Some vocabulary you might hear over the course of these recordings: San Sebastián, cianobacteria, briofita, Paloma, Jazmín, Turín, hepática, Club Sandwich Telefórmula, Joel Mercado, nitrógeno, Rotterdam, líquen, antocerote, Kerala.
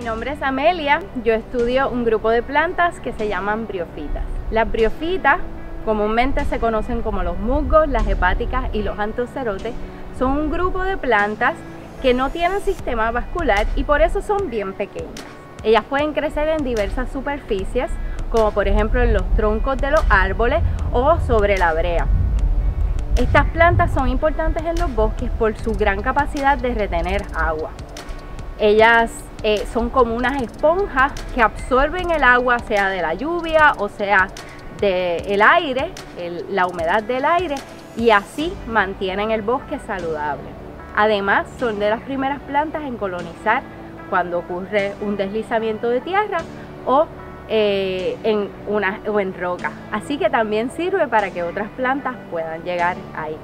Mi nombre es Amelia, yo estudio un grupo de plantas que se llaman briofitas. Las briofitas comúnmente se conocen como los musgos, las hepáticas y los antocerotes. Son un grupo de plantas que no tienen sistema vascular y por eso son bien pequeñas. Ellas pueden crecer en diversas superficies, como por ejemplo en los troncos de los árboles o sobre la brea. Estas plantas son importantes en los bosques por su gran capacidad de retener agua. Ellas son como unas esponjas que absorben el agua, sea de la lluvia o sea del aire, la humedad del aire, y así mantienen el bosque saludable. Además, son de las primeras plantas en colonizar cuando ocurre un deslizamiento de tierra o en roca, así que también sirve para que otras plantas puedan llegar ahí.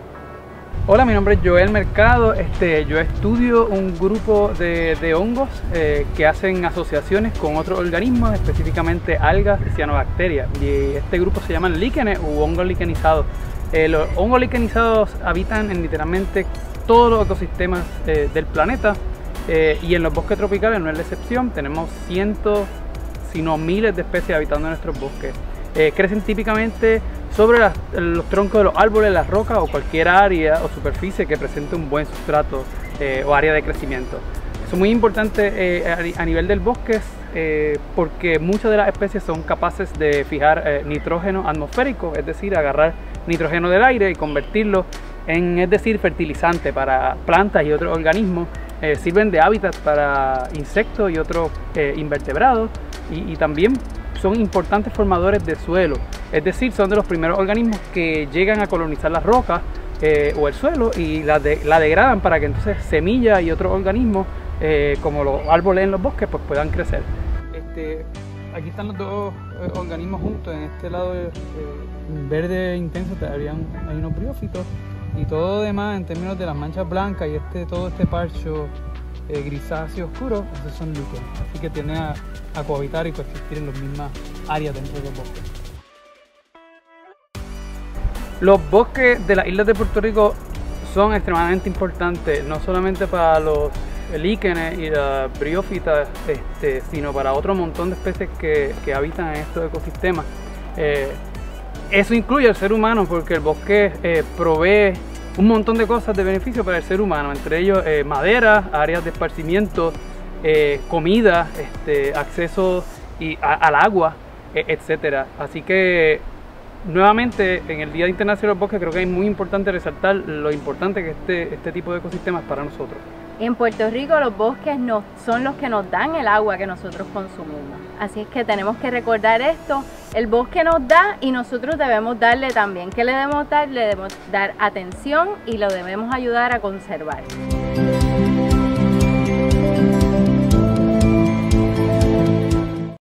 Hola, mi nombre es Joel Mercado, yo estudio un grupo de hongos que hacen asociaciones con otros organismos, específicamente algas y cianobacterias, y este grupo se llaman líquenes u hongos liquenizados. Los hongos liquenizados habitan en literalmente todos los ecosistemas del planeta, y en los bosques tropicales no es la excepción. Tenemos cientos, sino miles de especies habitando en nuestros bosques. Crecen típicamente sobre los troncos de los árboles, las rocas o cualquier área o superficie que presente un buen sustrato o área de crecimiento. Eso es muy importante a nivel del bosque porque muchas de las especies son capaces de fijar nitrógeno atmosférico, es decir, agarrar nitrógeno del aire y convertirlo en, es decir, fertilizante para plantas y otros organismos. Sirven de hábitat para insectos y otros invertebrados, y también son importantes formadores de suelo, es decir, son de los primeros organismos que llegan a colonizar las rocas o el suelo y la degradan para que entonces semillas y otros organismos como los árboles en los bosques pues puedan crecer. Aquí están los dos organismos juntos. En este lado verde intenso hay unos briófitos, y todo lo demás en términos de las manchas blancas y todo este parcho grisáceo oscuro, esos son líquenes, así que tienden a cohabitar y coexistir en las mismas áreas dentro de los bosques. Los bosques de las islas de Puerto Rico son extremadamente importantes, no solamente para los líquenes y las briófitas, sino para otro montón de especies que habitan en estos ecosistemas. Eso incluye al ser humano, porque el bosque provee un montón de cosas de beneficio para el ser humano, entre ellos madera, áreas de esparcimiento, comida, acceso al agua, etcétera. Así que nuevamente en el Día Internacional del Bosque creo que es muy importante resaltar lo importante que este tipo de ecosistemas para nosotros. En Puerto Rico los bosques son los que nos dan el agua que nosotros consumimos, así es que tenemos que recordar esto. El bosque nos da y nosotros debemos darle también. ¿Qué le debemos dar? Le debemos dar atención y lo debemos ayudar a conservar.